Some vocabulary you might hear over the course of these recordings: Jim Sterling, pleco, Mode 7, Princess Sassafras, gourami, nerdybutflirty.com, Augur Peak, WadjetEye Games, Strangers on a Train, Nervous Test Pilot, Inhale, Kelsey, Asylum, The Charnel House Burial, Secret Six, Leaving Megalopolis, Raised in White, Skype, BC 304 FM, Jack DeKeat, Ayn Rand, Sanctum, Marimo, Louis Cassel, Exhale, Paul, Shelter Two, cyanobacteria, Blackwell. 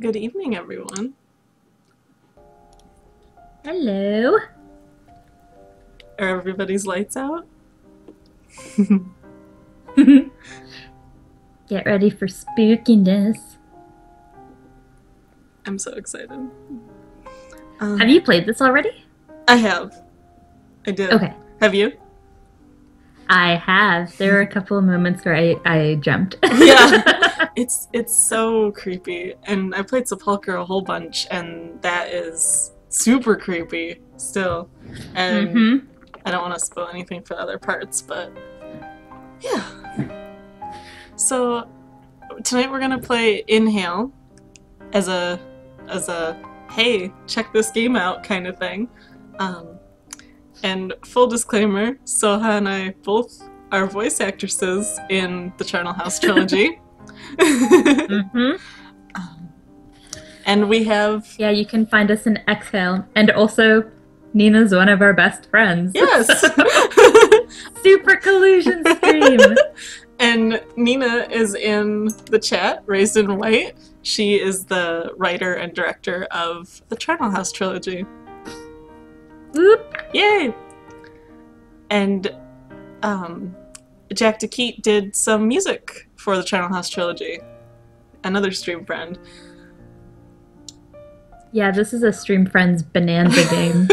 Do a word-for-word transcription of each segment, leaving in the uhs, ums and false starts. Good evening, everyone. Hello. Are everybody's lights out? Get ready for spookiness. I'm so excited. Um, have you played this already? I have. I did. Okay. Have you? I have. There were a couple of moments where I, I jumped. Yeah. It's it's so creepy. And I played Sepulchre a whole bunch, and that is super creepy still. And mm-hmm. I don't want to spoil anything for other parts, but yeah. So tonight we're going to play Inhale as a, as a hey, check this game out kind of thing. Um, And full disclaimer, Soha and I both are voice actresses in the Charnel House trilogy. Mm-hmm. um, and we have... Yeah, you can find us in Exhale. And also, Nina's one of our best friends. Yes! Super collusion stream! And Nina is in the chat, Raised in White. She is the writer and director of the Charnel House trilogy. Whoop! Yay! And um, Jack DeKeat did some music for the Charnel House trilogy. Another stream friend. Yeah, this is a stream friend's bonanza game.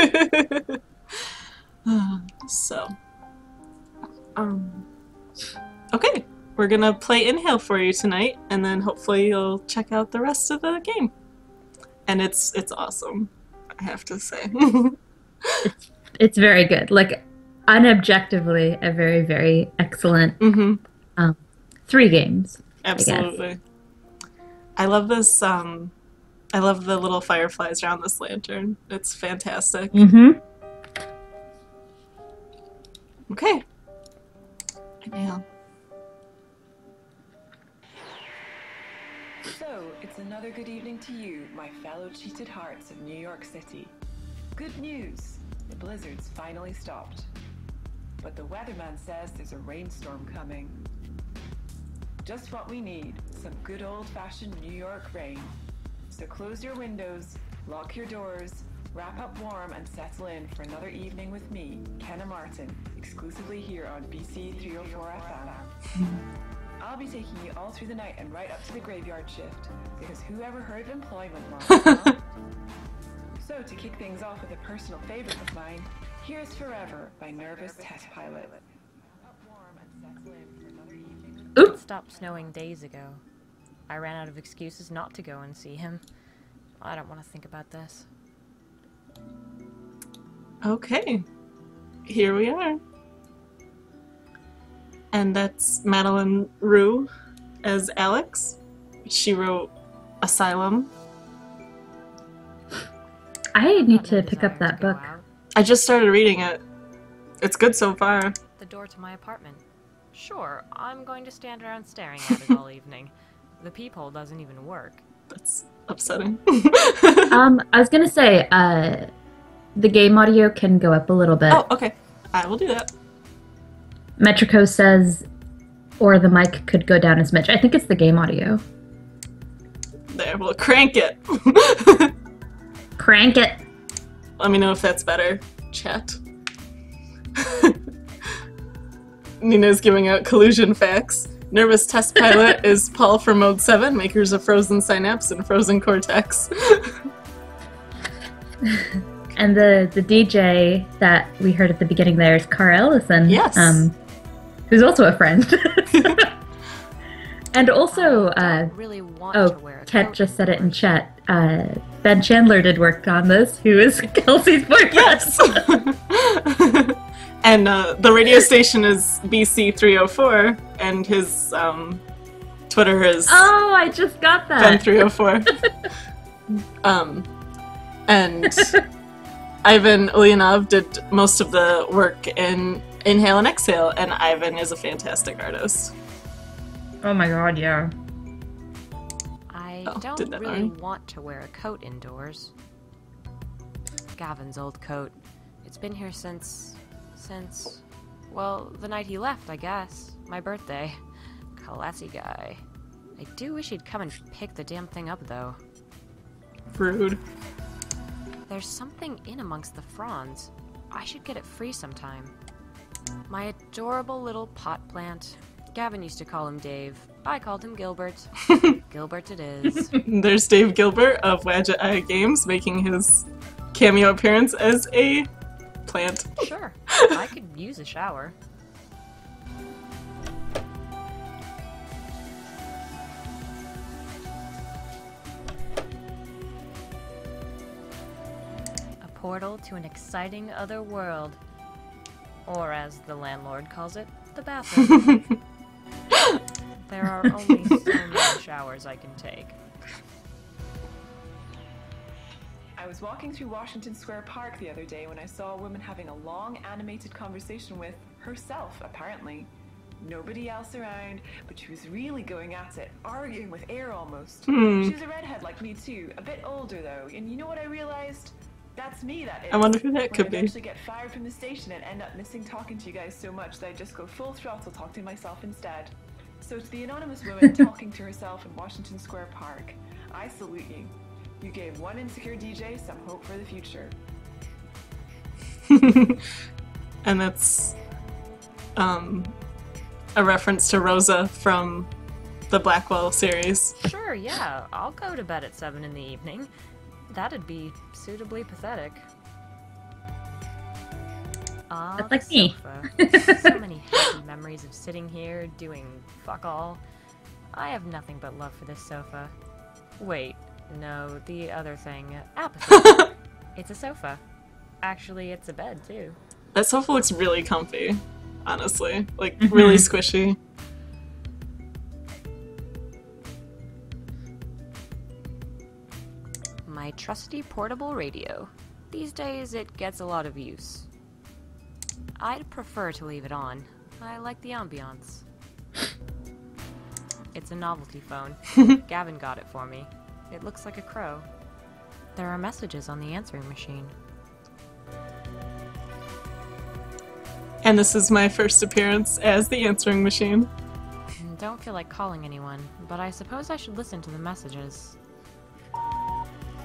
So, um, okay, we're gonna play Inhale for you tonight, and then hopefully you'll check out the rest of the game. And it's it's awesome, I have to say. It's, it's very good. Like, unobjectively, a very, very excellent mm-hmm. um, three games. Absolutely. I, I love this. Um, I love the little fireflies around this lantern. It's fantastic. Mm-hmm. Okay. Inhale. So, it's another good evening to you, my fellow cheated hearts of New York City. Good news, the blizzard's finally stopped. But the weatherman says there's a rainstorm coming. Just what we need, some good old-fashioned New York rain. So close your windows, lock your doors, wrap up warm and settle in for another evening with me, Kenna Martin, exclusively here on B C three oh four F M. I'll be taking you all through the night and right up to the graveyard shift, because whoever heard of employment law? Huh? So, to kick things off with a personal favorite of mine, here's Forever by Nervous Test Pilot. It stopped snowing days ago. I ran out of excuses not to go and see him. I don't want to think about this. Okay. Here we are. And that's Madeleine Roux as Alex. She wrote Asylum. I need to pick up that book. I just started reading it. It's good so far. The door to my apartment. Sure, I'm going to stand around staring at it all evening. The peephole doesn't even work. That's upsetting. um, I was gonna say, uh, the game audio can go up a little bit. Oh, okay. I will do that. Metrico says, or the mic could go down as much. I think it's the game audio. There, we'll crank it. Crank it. Let me know if that's better, chat. Nina's giving out collusion facts. Nervous Test Pilot is Paul from Mode seven, makers of Frozen Synapse and Frozen Cortex. And the, the D J that we heard at the beginning there is Carl Ellison. Yes. Um, who's also a friend. And also, uh, really want oh, to wear a Kat coat just said it in chat, uh, Ben Chandler did work on this, who is Kelsey's boyfriend. Yes! And uh, the radio station is B C three oh four, and his um, Twitter is... Oh, I just got that! Ben three oh four. um, and Ivan Ulyanov did most of the work in Inhale and Exhale, and Ivan is a fantastic artist. Oh my god, yeah. I oh, don't really arm. want to wear a coat indoors. Gavin's old coat. It's been here since... since... well, the night he left, I guess. My birthday. Classy guy. I do wish he'd come and pick the damn thing up, though. Rude. There's something in amongst the fronds. I should get it free sometime. My adorable little pot plant. Gavin used to call him Dave. I called him Gilbert. Gilbert it is. There's Dave Gilbert of WadjetEye Games making his cameo appearance as a plant. Sure. I could use a shower. A portal to an exciting other world. Or as the landlord calls it, the bathroom. There are only so many showers I can take. I was walking through Washington Square Park the other day when I saw a woman having a long animated conversation with herself, apparently. Nobody else around, but she was really going at it, arguing with air almost. Mm. She was a redhead like me too, a bit older though, and you know what I realized? That's me, that is. I wonder who that could be. I eventually get fired from the station and end up missing talking to you guys so much that I just go full throttle talking to myself instead. So to the anonymous woman talking to herself in Washington Square Park, I salute you. You gave one insecure D J some hope for the future. And that's um, a reference to Rosa from the Blackwell series. Sure, yeah. I'll go to bed at seven in the evening. That'd be suitably pathetic. Ah, that's like me. So many happy memories of sitting here doing fuck all. I have nothing but love for this sofa. Wait, no, the other thing. Apathy. It's a sofa. Actually, it's a bed, too. That sofa looks really comfy, honestly. Like, mm-hmm. really squishy. My trusty portable radio. These days, it gets a lot of use. I'd prefer to leave it on. I like the ambiance. It's a novelty phone. Gavin got it for me. It looks like a crow. There are messages on the answering machine. And this is my first appearance as the answering machine. Don't feel like calling anyone, but I suppose I should listen to the messages.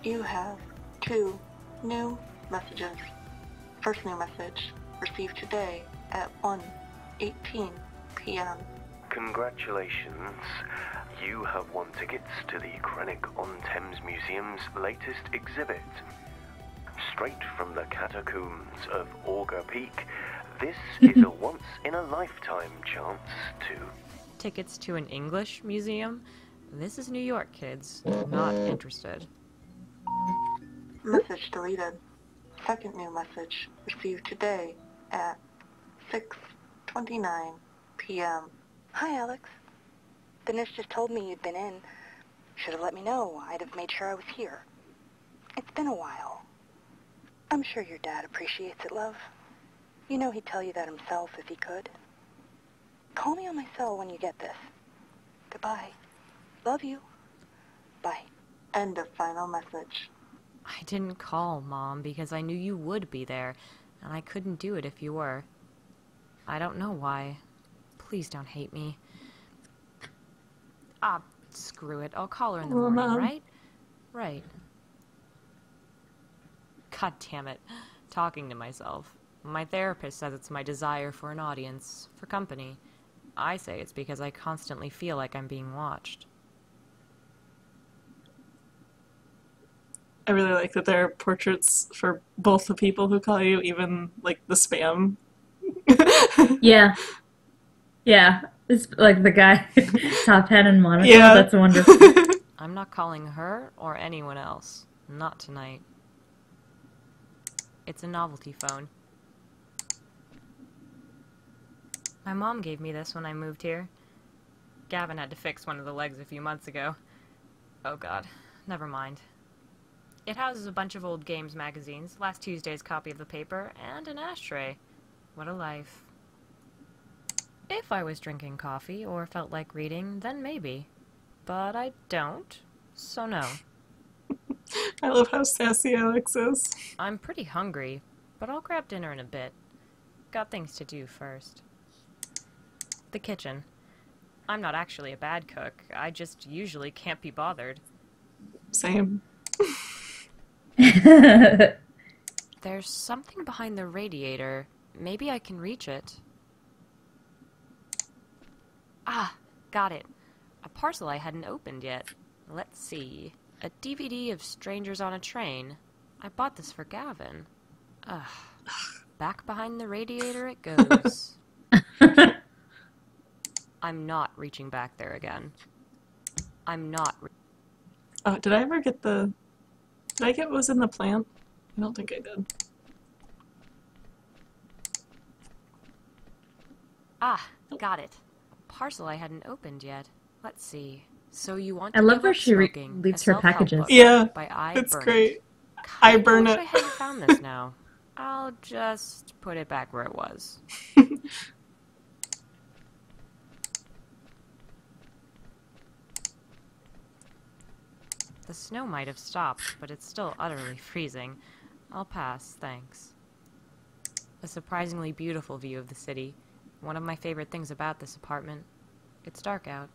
You have two new messages. First new message. Received today at one eighteen p m Congratulations. You have won tickets to the Greenock-on-Thames Museum's latest exhibit. Straight from the catacombs of Augur Peak, this is a once-in-a-lifetime chance to... Tickets to an English museum? This is New York, kids. Not interested. Message deleted. Second new message. Received today at six twenty-nine p m Hi, Alex. The nurse just told me you'd been in. Should have let me know. I'd have made sure I was here. It's been a while. I'm sure your dad appreciates it, love. You know he'd tell you that himself if he could. Call me on my cell when you get this. Goodbye. Love you. Bye. End of final message. I didn't call, Mom, because I knew you would be there, and I couldn't do it if you were. I don't know why. Please don't hate me. Ah, screw it. I'll call her in the morning, Mom. Right? Right. God damn it. Talking to myself. My therapist says it's my desire for an audience, for company. I say it's because I constantly feel like I'm being watched. I really like that there are portraits for both the people who call you, even, like, the spam. Yeah. Yeah. It's like the guy, top hat and monocle. Yeah. That's wonderful. I'm not calling her or anyone else. Not tonight. It's a novelty phone. My mom gave me this when I moved here. Gavin had to fix one of the legs a few months ago. Oh, God. Never mind. It houses a bunch of old games magazines, last Tuesday's copy of the paper, and an ashtray. What a life. If I was drinking coffee or felt like reading, then maybe. But I don't, so no. I love how sassy Alex is. I'm pretty hungry, but I'll grab dinner in a bit. Got things to do first. The kitchen. I'm not actually a bad cook. I just usually can't be bothered. Same. There's something behind the radiator. Maybe I can reach it. Ah, got it. A parcel I hadn't opened yet. Let's see. A D V D of Strangers on a Train. I bought this for Gavin. Ugh. Back behind the radiator it goes. I'm not reaching back there again. I'm not re Oh, did I ever get the... Did I get what was in the plant? I don't think I did. Ah, got it. A parcel I hadn't opened yet. Let's see. So you want? I love where she leaves her packages. Yeah, it's great. I burn it. I hadn't found this now. I'll just put it back where it was. The snow might have stopped, but it's still utterly freezing. I'll pass, thanks. A surprisingly beautiful view of the city. One of my favorite things about this apartment. It's dark out.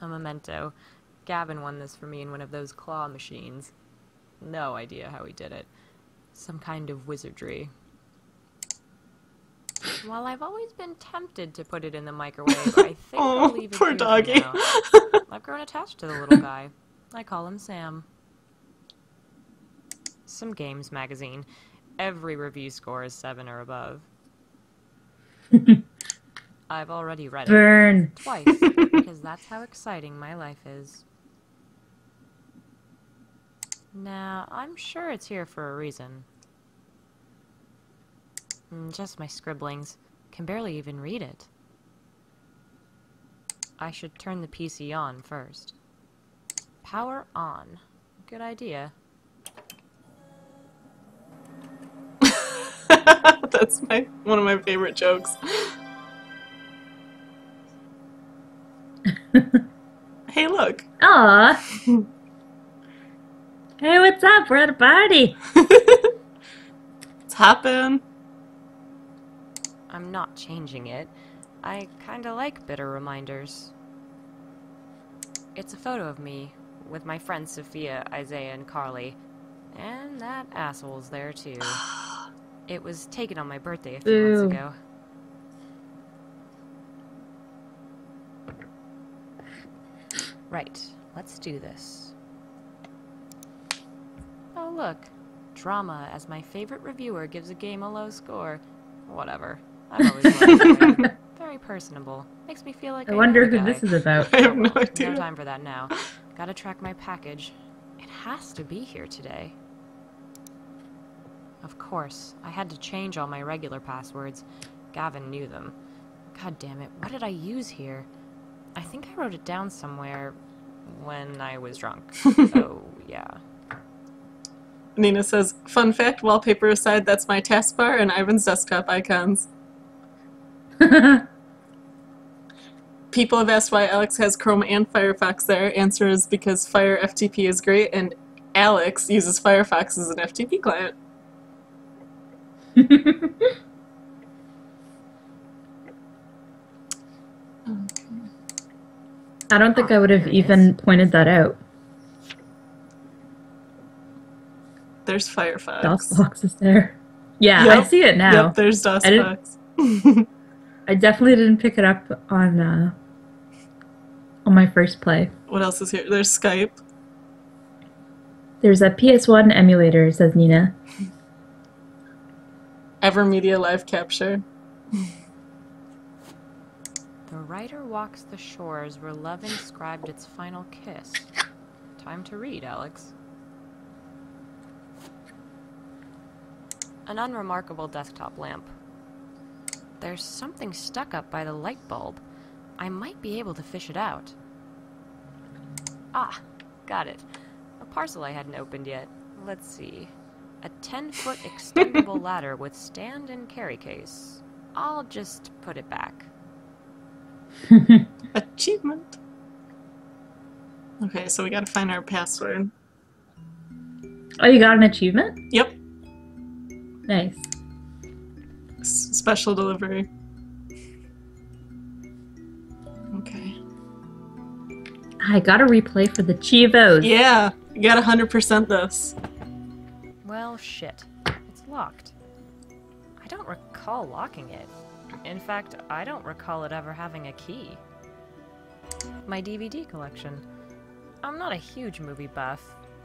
A memento. Gavin won this for me in one of those claw machines. No idea how he did it. Some kind of wizardry. While I've always been tempted to put it in the microwave, I think oh, I'll leave it poor doggy. Now. I've grown attached to the little guy. I call him Sam. Some games magazine. Every review score is seven or above. I've already read Burn. it twice, because that's how exciting my life is. Now, I'm sure it's here for a reason. Just my scribblings. Can barely even read it. I should turn the P C on first. Power on. Good idea. That's my one of my favorite jokes. Hey, look. Aw. Hey, what's up? We're at a party. It's happened. I'm not changing it. I kinda like bitter reminders. It's a photo of me, with my friends Sophia, Isaiah, and Carly. And that asshole's there too. It was taken on my birthday a few Ew. months ago. Right, let's do this. Oh look, drama as my favorite reviewer gives a game a low score. Whatever. I've always liked it. Very personable. Makes me feel like I, I wonder who guy. this is about. I have no idea. No time for that now. Gotta track my package. It has to be here today. Of course, I had to change all my regular passwords. Gavin knew them. God damn it, what did I use here? I think I wrote it down somewhere when I was drunk. Oh, yeah. Nina says, fun fact, wallpaper aside, that's my taskbar and Ivan's desktop icons. People have asked why Alex has Chrome and Firefox there. Answer is because Fire F T P is great and Alex uses Firefox as an F T P client. I don't think oh, I would have even is. pointed that out. There's Firefox. DOSBox is there. Yeah, yep. I see it now. Yep, there's DOSBox. I, I definitely didn't pick it up on uh, on my first play. What else is here? There's Skype. There's a P S one emulator, says Nina. Evermedia Live Capture. The writer walks the shores where love inscribed its final kiss. Time to read, Alex. An unremarkable desktop lamp. There's something stuck up by the light bulb. I might be able to fish it out. Ah, got it. A parcel I hadn't opened yet. Let's see. A ten-foot extendable ladder with stand and carry case. I'll just put it back. Achievement. Okay, so we gotta find our password. Oh, you got an achievement? Yep. Nice. S- special delivery. I got a replay for the Chivos. Yeah, you got one hundred percent this. Well, shit. It's locked. I don't recall locking it. In fact, I don't recall it ever having a key. My D V D collection. I'm not a huge movie buff.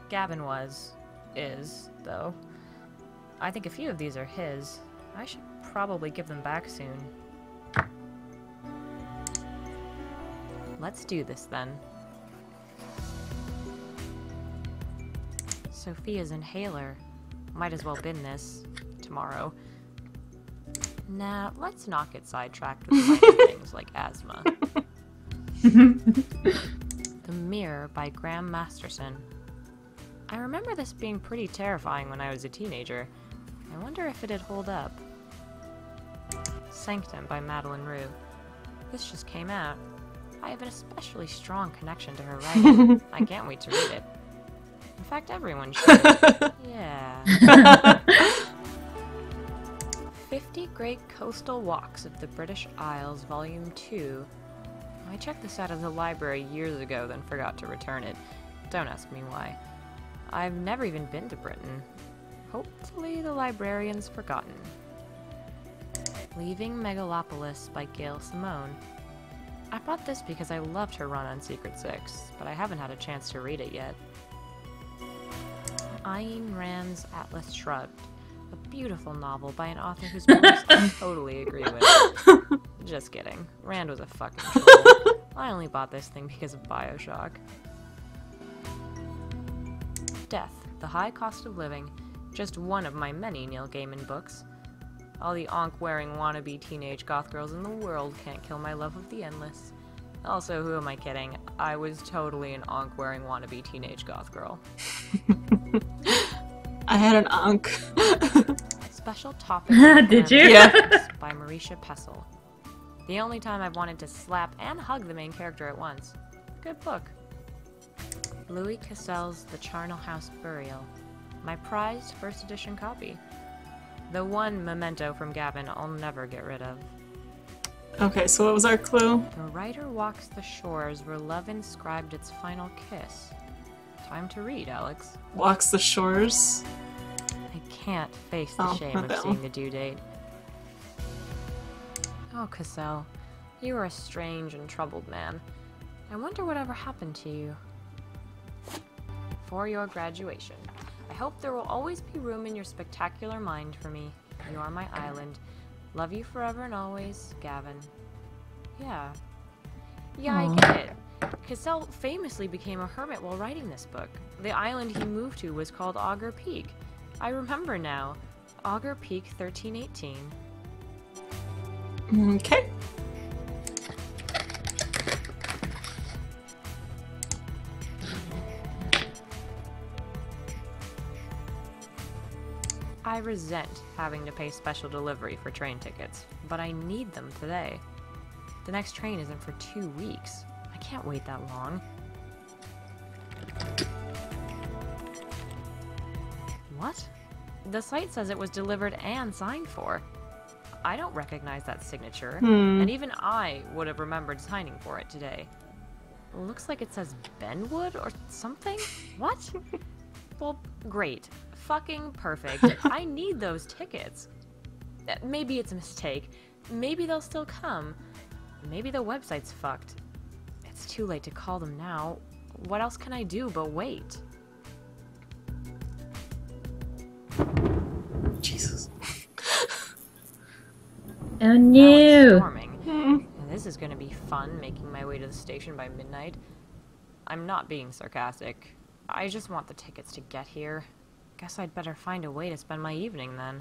Gavin was. Is, though. I think a few of these are his. I should probably give them back soon. Let's do this, then. Sophia's inhaler. Might as well bin this. Tomorrow. Nah, let's not get sidetracked with things like asthma. The Mirror by Graham Masterson. I remember this being pretty terrifying when I was a teenager. I wonder if it'd hold up. Sanctum by Madeleine Roux. This just came out. I have an especially strong connection to her writing. I can't wait to read it. In fact, everyone should. Yeah. fifty Great Coastal Walks of the British Isles, Volume two. I checked this out of the library years ago, then forgot to return it. Don't ask me why. I've never even been to Britain. Hopefully the librarian's forgotten. Leaving Megalopolis by Gail Simone. I bought this because I loved her run on Secret Six, but I haven't had a chance to read it yet. Ayn Rand's Atlas Shrugged. A beautiful novel by an author whose books I totally agree with. Just kidding. Rand was a fucking troll. I only bought this thing because of Bioshock. Death, The High Cost of Living, just one of my many Neil Gaiman books. All the onk-wearing wannabe teenage goth girls in the world can't kill my love of the endless. Also, who am I kidding? I was totally an onk-wearing wannabe teenage goth girl. I had an onk. Special Topic. Did you? Yeah. By Marisha Pessl. The only time I've wanted to slap and hug the main character at once. Good book. Louis Cassel's The Charnel House Burial. My prized first edition copy. The one memento from Gavin I'll never get rid of. Okay, so what was our clue? The writer walks the shores where love inscribed its final kiss. Time to read, Alex. Walks the shores? I can't face the oh, shame of seeing one. The due date. Oh, Cassell, you are a strange and troubled man. I wonder whatever happened to you. For your graduation. I hope there will always be room in your spectacular mind for me. You are my island. Love you forever and always, Gavin. Yeah. Yeah, aww. I get it. Cassell famously became a hermit while writing this book. The island he moved to was called Augur Peak. I remember now. Augur Peak thirteen eighteen. Okay. I resent having to pay special delivery for train tickets, but I need them today. The next train isn't for two weeks. I can't wait that long. What? The site says it was delivered and signed for. I don't recognize that signature, hmm. and even I would have remembered signing for it today. Looks like it says Benwood or something? What? Well, great. Fucking perfect. I need those tickets. Maybe it's a mistake. Maybe they'll still come. Maybe the website's fucked. It's too late to call them now. What else can I do but wait? Jesus. Oh no! Mm. This is gonna be fun, making my way to the station by midnight. I'm not being sarcastic. I just want the tickets to get here. Guess I'd better find a way to spend my evening then.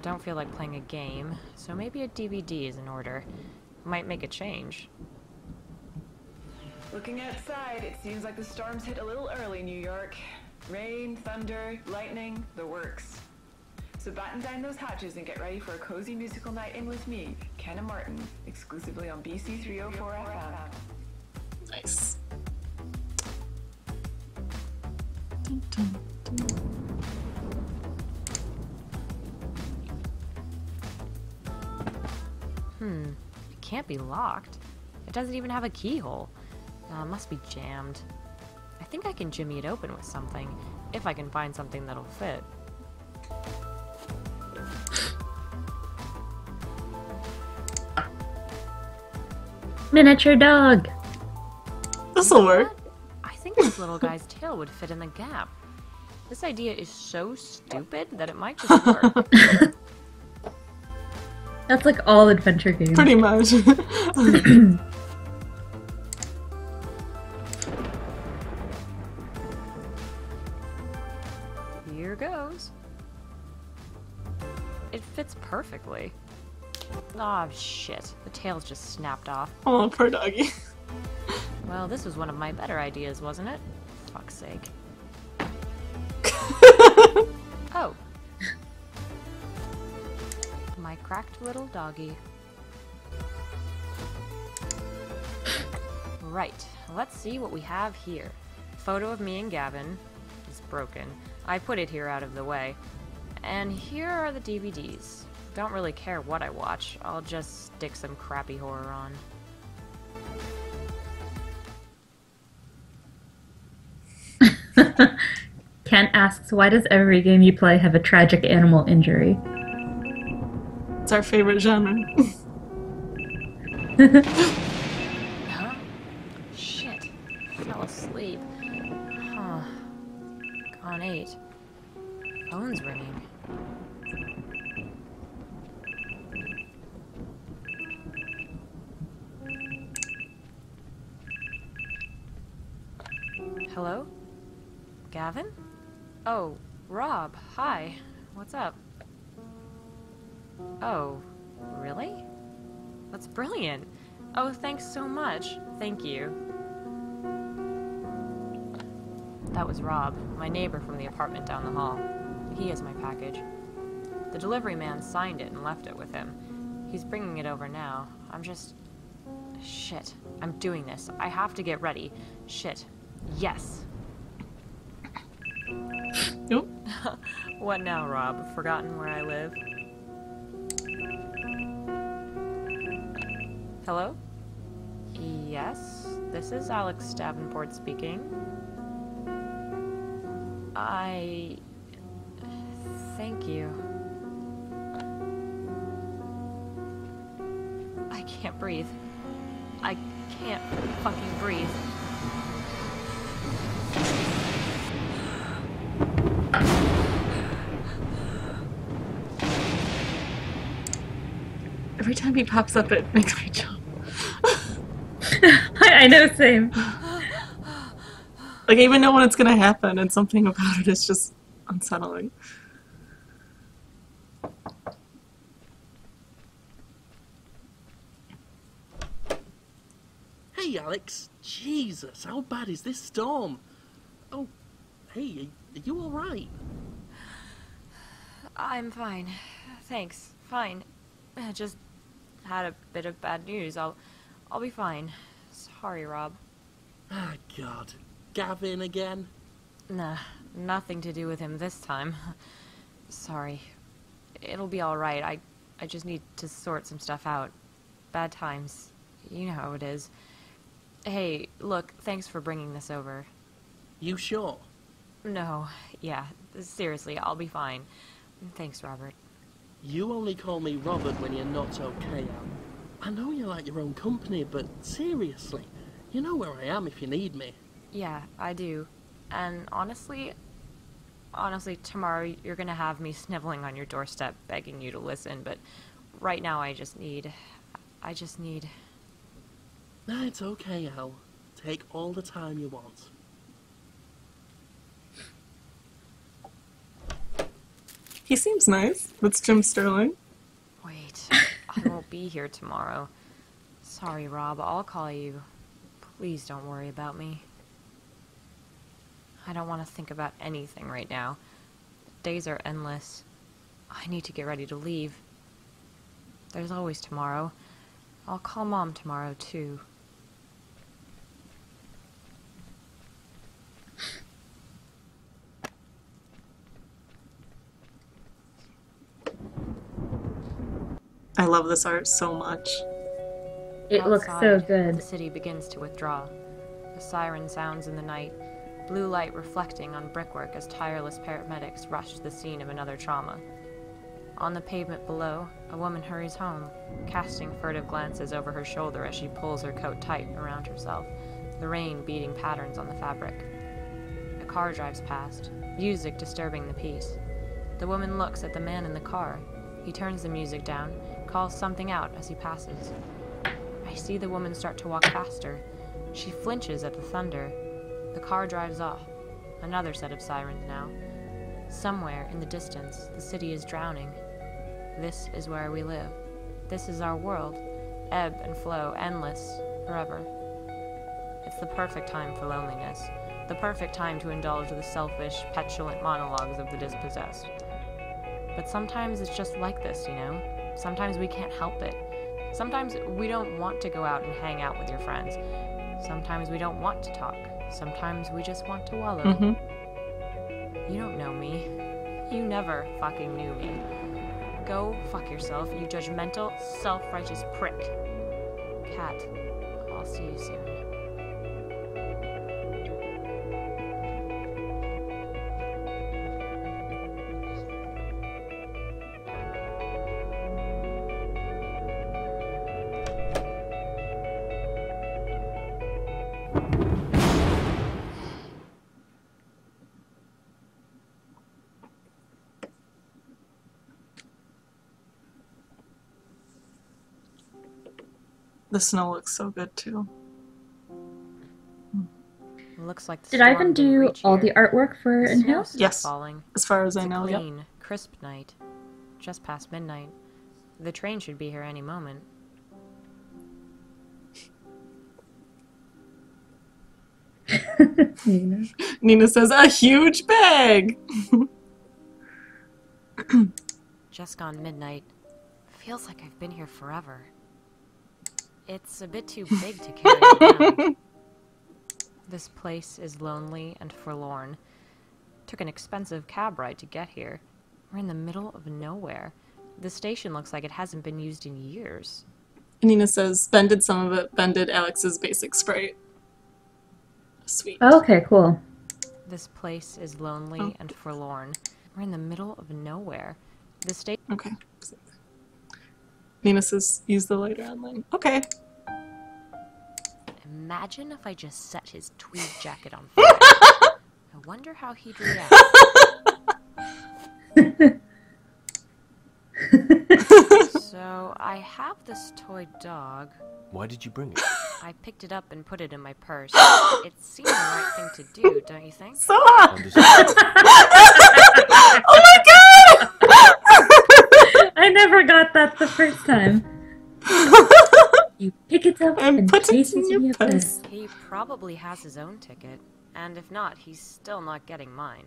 Don't feel like playing a game, so maybe a D V D is in order. Might make a change. Looking outside, it seems like the storms hit a little early in New York. Rain, thunder, lightning, the works. So batten down those hatches and get ready for a cozy musical night in with me, Kenna Martin, exclusively on B C three oh four F M. Nice. Dun, dun, dun. Hmm, it can't be locked. It doesn't even have a keyhole. Uh, must be jammed. I think I can jimmy it open with something, if I can find something that'll fit. Miniature dog! This'll work. I think this little guy's tail would fit in the gap. This idea is so stupid that it might just work. That's like all adventure games. Pretty much. Here goes. It fits perfectly. Aw, oh, shit. The tail's just snapped off. Oh, poor doggy. Well, this was one of my better ideas, wasn't it? Fuck's sake. Oh. My cracked little doggy. Right. Let's see what we have here. Photo of me and Gavin. It's broken. I put it here out of the way. And here are the D V Ds. Don't really care what I watch. I'll just stick some crappy horror on. Kent asks, why does every game you play have a tragic animal injury? It's our favorite genre. Huh? Shit. Fell asleep. Huh. Gone eight. Phone's ringing. Hello? Gavin? Oh, Rob, hi. What's up? Oh, really? That's brilliant. Oh, thanks so much. Thank you. That was Rob, my neighbor from the apartment down the hall. He has my package. The delivery man signed it and left it with him. He's bringing it over now. I'm just... Shit. I'm doing this. I have to get ready. Shit. Yes. Nope. What now, Rob? Forgotten where I live? Hello? Yes, this is Alex Davenport speaking. I... Thank you. I can't breathe. I can't fucking breathe. Every time he pops up, it makes me jump. I know, same. Like, I even know when it's gonna happen, and something about it is just unsettling. Hey, Alex. Jesus, how bad is this storm? Oh, hey, are you alright? I'm fine. Thanks. Fine. I just had a bit of bad news. I'll I'll be fine. Sorry, Rob. Ah, God. Gavin again? Nah, nothing to do with him this time. Sorry. It'll be alright. I, I just need to sort some stuff out. Bad times. You know how it is. Hey, look, thanks for bringing this over. You sure? No, yeah. Seriously, I'll be fine. Thanks, Robert. You only call me Robert when you're not okay, Anne. I know you like your own company, but seriously, you know where I am if you need me. Yeah, I do. And honestly, honestly, tomorrow you're gonna have me sniveling on your doorstep begging you to listen, but right now I just need... I just need... No, it's okay, Al. Take all the time you want. He seems nice. That's Jim Sterling. Wait, I won't be here tomorrow. Sorry, Rob, I'll call you. Please don't worry about me. I don't want to think about anything right now. Days are endless. I need to get ready to leave. There's always tomorrow. I'll call Mom tomorrow, too. I love this art so much. It Outside, looks so good. The city begins to withdraw. the siren sounds in the night, blue light reflecting on brickwork as tireless paramedics rush to the scene of another trauma. On the pavement below, a woman hurries home, casting furtive glances over her shoulder as she pulls her coat tight around herself, the rain beating patterns on the fabric. A car drives past, music disturbing the peace. The woman looks at the man in the car. He turns the music down, calls something out as he passes. I see the woman start to walk faster. She flinches at the thunder. The car drives off. Another set of sirens now. Somewhere in the distance, the city is drowning. This is where we live. This is our world. Ebb and flow, endless, forever. It's the perfect time for loneliness. The perfect time to indulge the selfish, petulant monologues of the dispossessed. But sometimes it's just like this, you know? Sometimes we can't help it. Sometimes we don't want to go out and hang out with your friends. Sometimes we don't want to talk. Sometimes we just want to wallow. Mm-hmm. You don't know me. You never fucking knew me. Go fuck yourself, you judgmental, self-righteous prick. Cat, I'll see you soon. The snow looks so good too. It looks like the Did Ivan do all the artwork for Inhale? Yes, falling. As far as it's I know, yeah. Clean, yep. Crisp night, just past midnight. The train should be here any moment. Nina. Nina says a huge bag. Just gone midnight. Feels like I've been here forever. It's a bit too big to carry around. This place is lonely and forlorn. Took an expensive cab ride to get here. We're in the middle of nowhere. The station looks like it hasn't been used in years. Nina says, Ben did some of it. Ben did Alex's basic sprite. Sweet. Oh, okay, cool. This place is lonely oh. and forlorn. We're in the middle of nowhere. The station... Okay. Nina says, use the lighter online. Okay. Imagine if I just set his tweed jacket on fire. I wonder how he'd react. So, I have this toy dog. Why did you bring it? I picked it up and put it in my purse. It seemed the right thing to do, don't you think? So hot! Oh my god! I never got that the first time. You pick it up and, and put it in your purse. He probably has his own ticket, and if not, he's still not getting mine.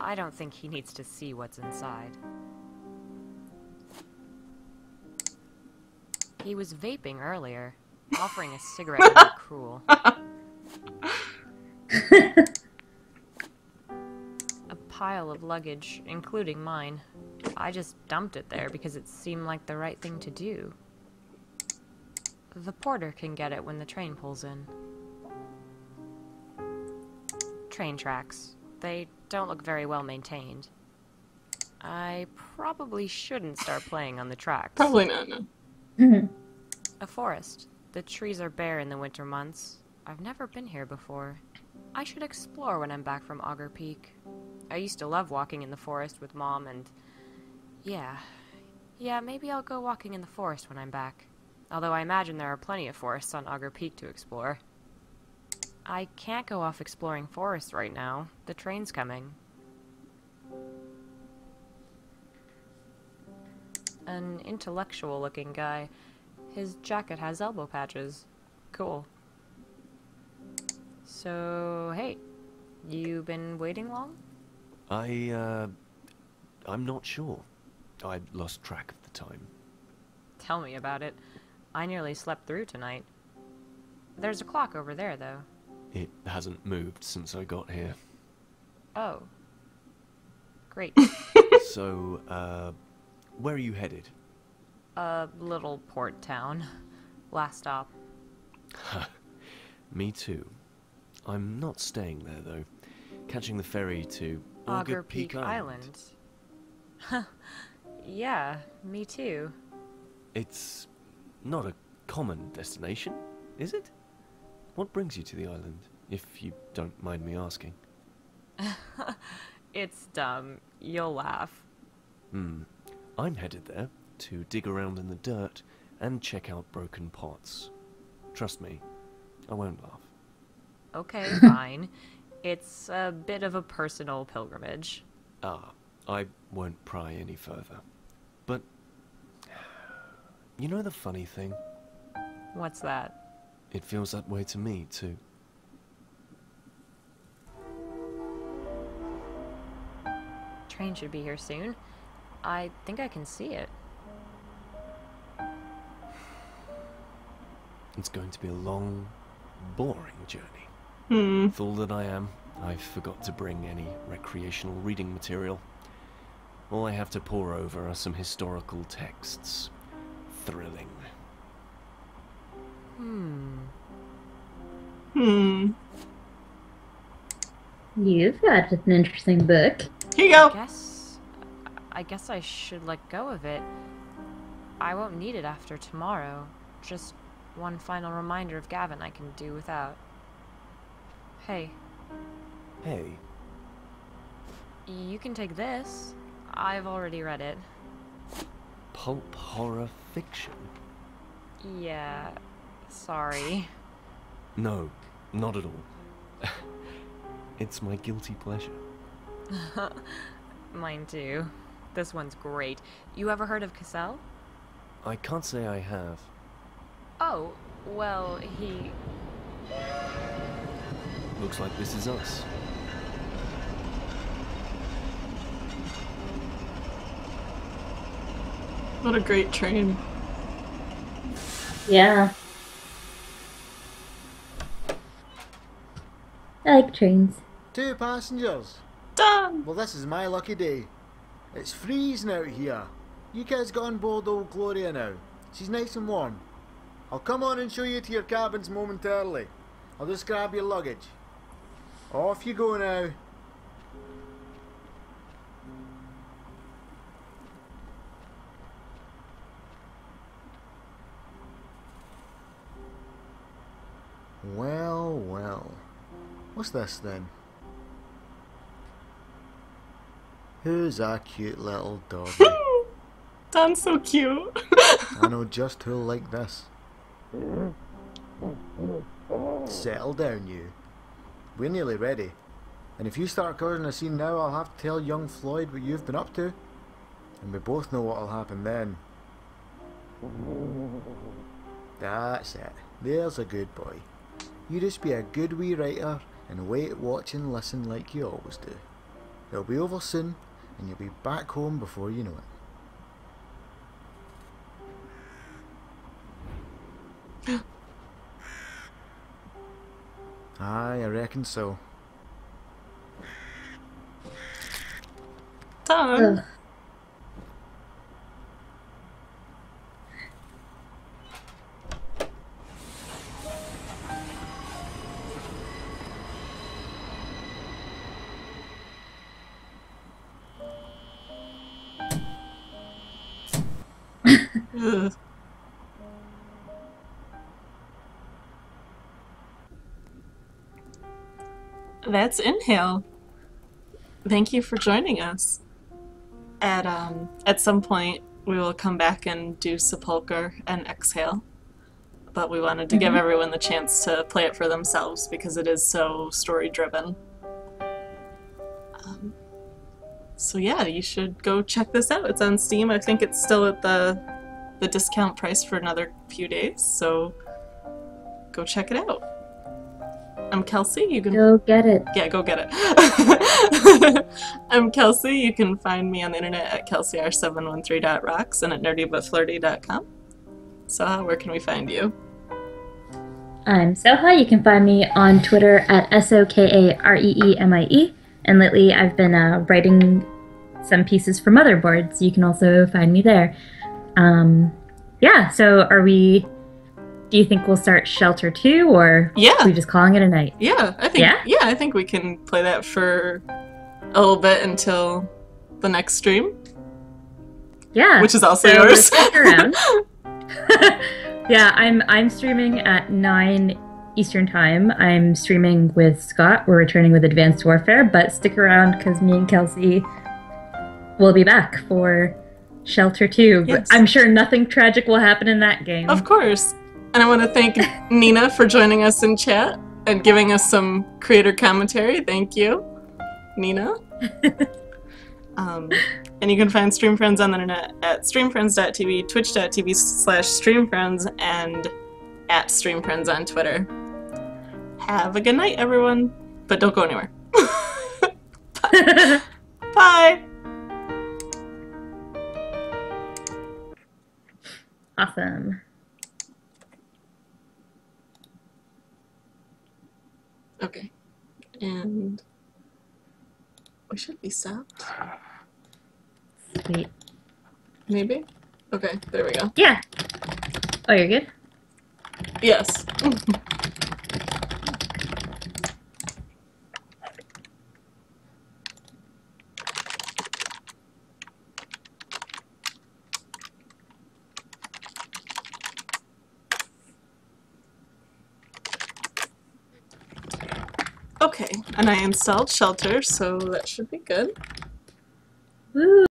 I don't think he needs to see what's inside. He was vaping earlier. Offering a cigarette would be cruel. Pile of luggage, including mine. I just dumped it there because it seemed like the right thing to do. The porter can get it when the train pulls in. Train tracks. They don't look very well maintained. I probably shouldn't start playing on the tracks. Probably not, no. A forest. The trees are bare in the winter months. I've never been here before. I should explore when I'm back from Augur Peak. I used to love walking in the forest with Mom and... Yeah. Yeah, maybe I'll go walking in the forest when I'm back. Although I imagine there are plenty of forests on Augur Peak to explore. I can't go off exploring forests right now. The train's coming. An intellectual-looking guy. His jacket has elbow patches. Cool. So, hey. You been waiting long? I, uh, I'm not sure. I lost track of the time. Tell me about it. I nearly slept through tonight. There's a clock over there, though. It hasn't moved since I got here. Oh. Great. So, uh, where are you headed? A little port town. Last stop. Me too. I'm not staying there, though. Catching the ferry to Augur Peak, Peak Island. Huh. Yeah, me too. It's not a common destination, is it? What brings you to the island, if you don't mind me asking? It's dumb. You'll laugh. Hmm. I'm headed there to dig around in the dirt and check out broken pots. Trust me, I won't laugh. Okay, fine. It's a bit of a personal pilgrimage. Ah, I won't pry any further. But, you know the funny thing? What's that? It feels that way to me, too. Train should be here soon. I think I can see it. It's going to be a long, boring journey. Hmm. Fool that I am, I forgot to bring any recreational reading material. All I have to pore over are some historical texts. Thrilling. Hmm. Hmm. You've got an interesting book. Here you go. I guess, I guess I should let go of it. I won't need it after tomorrow. Just one final reminder of Gavin I can do without. Hey. Hey. You can take this. I've already read it. Pulp horror fiction? Yeah. Sorry. No, not at all. It's my guilty pleasure. Mine too. This one's great. You ever heard of Cassell? I can't say I have. Oh, well, he... Looks like this is us. What a great train. Yeah. I like trains. Two passengers. Done! Well, this is my lucky day. It's freezing out here. You guys got on board old Gloria now. She's nice and warm. I'll come on and show you to your cabins momentarily. I'll just grab your luggage. Off you go now. Well, well. What's this then? Who's our cute little dog? Dan's so cute. I know just who'll like this. Settle down, you. We're nearly ready. And if you start causing a scene now, I'll have to tell young Floyd what you've been up to. And we both know what'll happen then. That's it. There's a good boy. You just be a good wee writer and wait, watch and listen like you always do. It'll be over soon and you'll be back home before you know it. Aye, I reckon so. Done. That's Inhale. Thank you for joining us. At um, at some point, we will come back and do Sepulchre and Exhale. But we wanted to mm-hmm. give everyone the chance to play it for themselves because it is so story-driven. Um, so yeah, you should go check this out. It's on Steam. I think it's still at the, the discount price for another few days. So go check it out. I'm Kelsey, you can- Go get it. Yeah, go get it. I'm Kelsey, you can find me on the internet at kelsey r seven one three dot rocks and at nerdy but flirty dot com. Soha, where can we find you? I'm Soha, you can find me on Twitter at S O K A R E E M I E, and lately I've been uh, writing some pieces for Motherboards, so you can also find me there. Um, yeah, so are we- Do you think we'll start Shelter Two, or yeah. are we just calling it a night? Yeah, I think. Yeah? yeah, I think we can play that for a little bit until the next stream. Yeah, which is also so yours. Yeah, I'm I'm streaming at nine Eastern Time. I'm streaming with Scott. We're returning with Advanced Warfare, but stick around because me and Kelsey will be back for Shelter Two. Yes. I'm sure nothing tragic will happen in that game. Of course. And I want to thank Nina for joining us in chat and giving us some creator commentary. Thank you, Nina. um, and you can find Stream Friends on the internet at stream friends dot t v, twitch dot t v slash stream friends, and at Stream Friends on Twitter. Have a good night, everyone. But don't go anywhere. Bye. Bye. Awesome. Okay, and we should be stopped. Wait. Maybe? Okay, there we go. Yeah. Oh, you're good? Yes. Okay, and I installed Shelter, so that should be good. Woo!